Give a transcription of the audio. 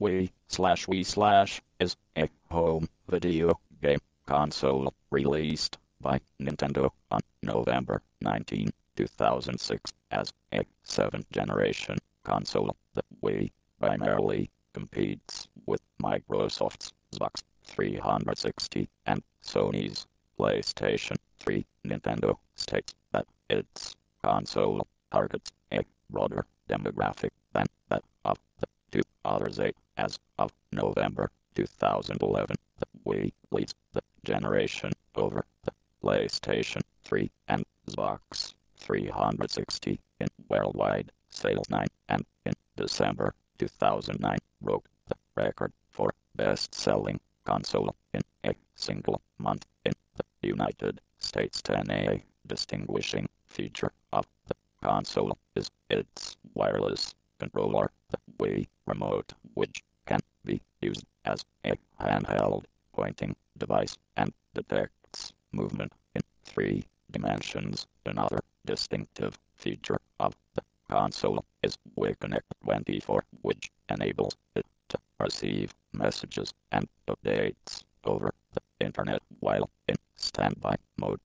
Wii/Wii/ is a home video game console released by Nintendo on November 19, 2006 as a 7th-generation console. The Wii primarily competes with Microsoft's Xbox 360 and Sony's PlayStation 3. Nintendo states that its console targets a broader demographic than that of the two others. As of November 2011, the Wii leads the generation over the PlayStation 3 and Xbox 360 in worldwide sales, and in December 2009 broke the record for best-selling console in a single month in the United States. A distinguishing feature of the console is its wireless controller, the Wii Remote, which can be used as a handheld pointing device and detects movement in 3 dimensions. Another distinctive feature of the console is WiiConnect24, which enables it to receive messages and updates over the internet while in standby mode.